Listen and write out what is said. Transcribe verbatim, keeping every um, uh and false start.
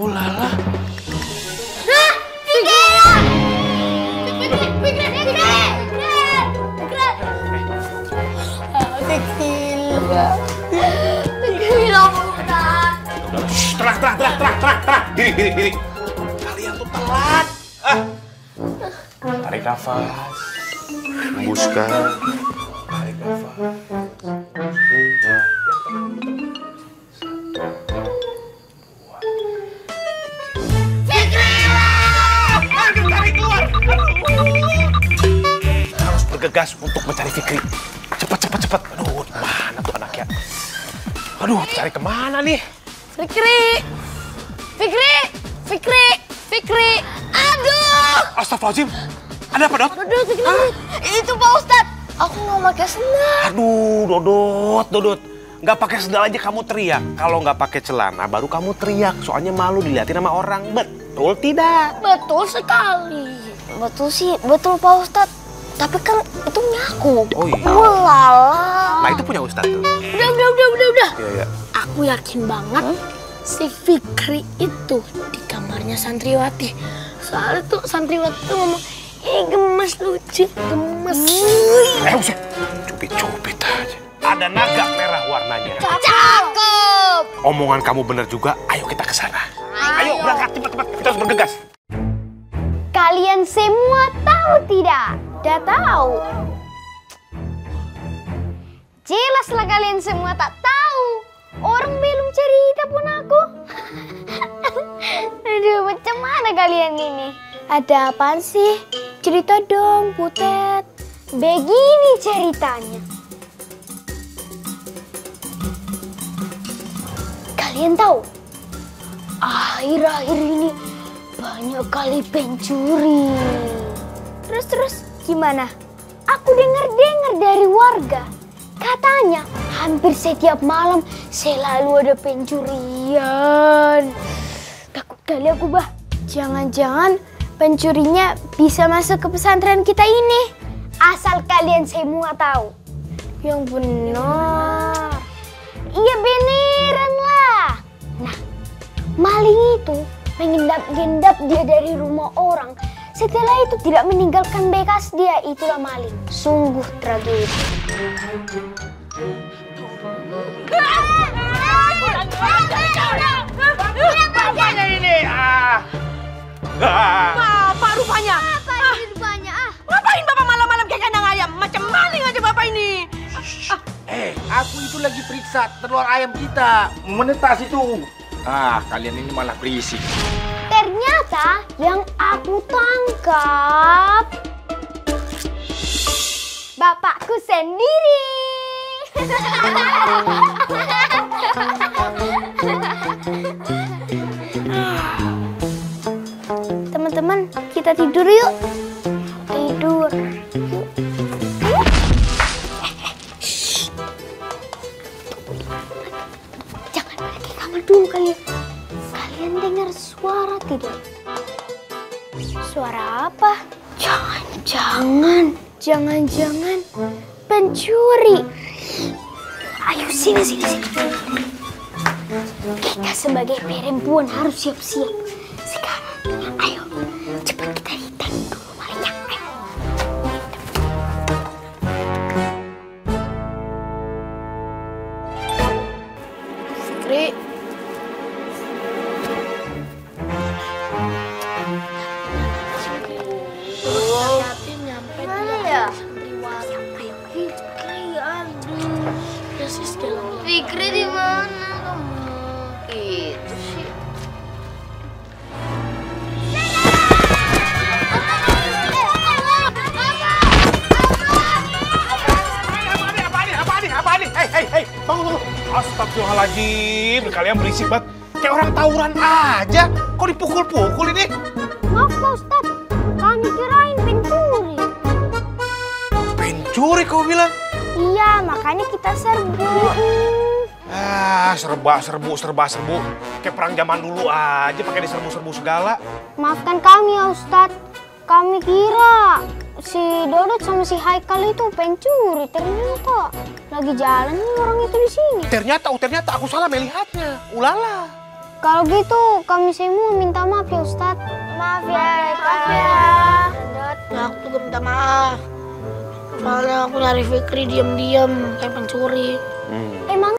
Oh lala. Hah? Fikri! Fikri! Fikri! Fikri! Fikri! Fikri lah Ustadz. Terang, terang, terang, terang, terang, terang. Diri, diri, diri. Kalian tuh telat. Ah. Tarik nafas. Hembuskan. Tarik nafas. Gegas untuk mencari Fikri. Cepat, cepat, cepat. Aduh, mana tuh anaknya? Aduh, cari kemana nih? Fikri, Fikri, Fikri, Fikri. Aduh. Astagfirullahaladzim. Ada apa, Dot? Dodot, Fikri. Ah? Itu Pak Ustadz. Aku nggak pakai sendal. Aduh, Dodot, Dodot. Nggak pakai sendal aja kamu teriak. Kalau nggak pakai celana, baru kamu teriak. Soalnya malu dilihatin sama orang. Betul tidak? Betul sekali. Betul sih, betul Pak Ustadz. Tapi kan itu punya aku. Oh iya. Oh, lala. Nah itu punya Ustadz tuh. Udah, udah, udah, udah, udah. Iya, iya. Aku yakin banget hmm? si Fikri itu di kamarnya Santriwati. Soalnya tuh Santriwati tuh ngomong, eh gemes lucu, gemes. Eh usah, cubit-cubit aja. Ada naga merah warnanya. Cakep. Omongan kamu bener juga, ayo kita ke sana. Ayo. Ayo berangkat cepat-cepat, kita harus bergegas. Kalian semua tahu tidak? Udah tahu. Jelaslah kalian semua tak tahu. Orang belum cerita pun aku. Aduh, macam mana kalian ini? Ada apaan sih? Cerita dong, Putet. Begini ceritanya. Kalian tahu? Akhir-akhir ini banyak kali pencuri. Terus-terus gimana? Aku dengar-dengar dari warga, katanya hampir setiap malam selalu ada pencurian. Takut kali aku, bah. Jangan-jangan pencurinya bisa masuk ke pesantren kita ini. Asal kalian semua tahu. Yang benar. Iya beneran lah. Nah, maling itu mengendap-gendap dia dari rumah orang. Setelah itu tidak meninggalkan bekas dia, itulah maling. Sungguh tragedi. Apaan ini? Bapak rupanya. Apa ini rupanya? Ngapain bapak malam-malam kayak kandang ayam? Macam maling aja bapak ini. Eh, aku itu lagi periksa telur ayam kita. Menetas itu. Ah, kalian ini malah berisik. Ternyata yang aku tangkap bapakku sendiri. Teman-teman, kita tidur yuk. Tidur. Yuk. Jangan pergi kamar dulu kalian. Kalian dengar suara tidak? Suara apa? Jangan-jangan, jangan-jangan pencuri. Ayo sini, sini, sini. Kita sebagai perempuan harus siap-siap. Sekarang, ayo cepat kita hitung dulu malingnya. Ayo. Fikri. Fikri di mana kamu? Itu sih. Apa ini? Apa ini? Apa ini? Hei, hei, hei. Bangun, bangun. Astagfirullahaladzim. Kalian berisik banget. Kayak orang tawuran aja. Kok dipukul-pukul ini? Maaf, Ustaz. Kami kirain pencuri. Pencuri kau bilang? Iya, makanya kita serbu. Ah, serba, serbu, serba, serbu. Kayak perang zaman dulu aja pakai diserbu-serbu segala. Maafkan kami ya Ustadz. Kami kira si Dodot sama si Haikal itu pencuri. Ternyata lagi jalan orang itu di sini. Ternyata, oh ternyata aku salah melihatnya. Ulala. Kalau gitu kami semua minta maaf ya Ustadz. Maaf ya, maaf ya. Nah, aku juga minta maaf. Soalnya aku nyari Fikri diam-diam kayak pencuri. Hmm. Emang